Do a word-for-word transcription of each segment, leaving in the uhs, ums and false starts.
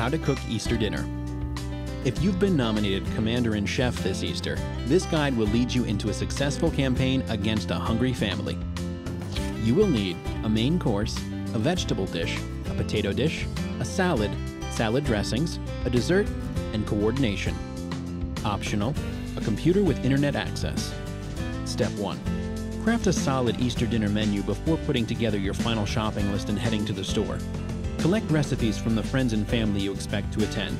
How to Cook Easter Dinner. If you've been nominated Commander-in-Chef this Easter, this guide will lead you into a successful campaign against a hungry family. You will need a main course, a vegetable dish, a potato dish, a salad, salad dressings, a dessert, and coordination. Optional, a computer with internet access. Step one. Craft a solid Easter dinner menu before putting together your final shopping list and heading to the store. Collect recipes from the friends and family you expect to attend.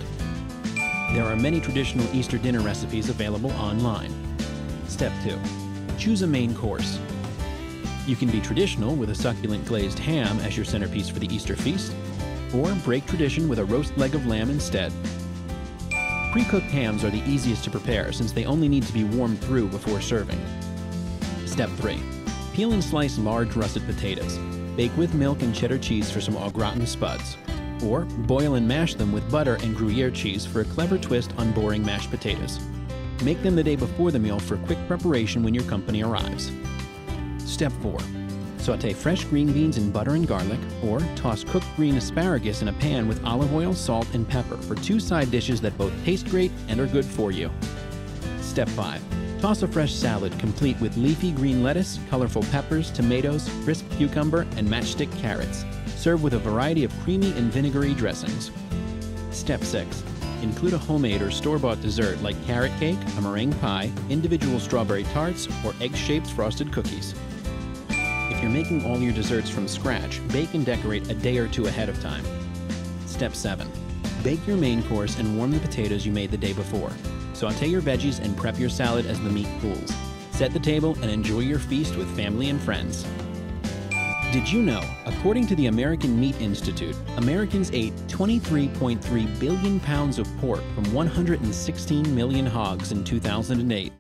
There are many traditional Easter dinner recipes available online. Step two. Choose a main course. You can be traditional with a succulent glazed ham as your centerpiece for the Easter feast, or break tradition with a roast leg of lamb instead. Pre-cooked hams are the easiest to prepare since they only need to be warmed through before serving. Step three. Peel and slice large russet potatoes. Bake with milk and cheddar cheese for some au gratin spuds. Or boil and mash them with butter and Gruyere cheese for a clever twist on boring mashed potatoes. Make them the day before the meal for quick preparation when your company arrives. Step four. Sauté fresh green beans in butter and garlic, or toss cooked green asparagus in a pan with olive oil, salt, and pepper for two side dishes that both taste great and are good for you. Step five. Toss a fresh salad complete with leafy green lettuce, colorful peppers, tomatoes, crisp cucumber, and matchstick carrots. Serve with a variety of creamy and vinegary dressings. Step six. Include a homemade or store-bought dessert like carrot cake, a meringue pie, individual strawberry tarts, or egg-shaped frosted cookies. If you're making all your desserts from scratch, bake and decorate a day or two ahead of time. Step seven. Bake your main course and warm the potatoes you made the day before. Sauté your veggies and prep your salad as the meat cools. Set the table and enjoy your feast with family and friends. Did you know, according to the American Meat Institute, Americans ate twenty-three point three billion pounds of pork from one hundred sixteen million hogs in two thousand eight.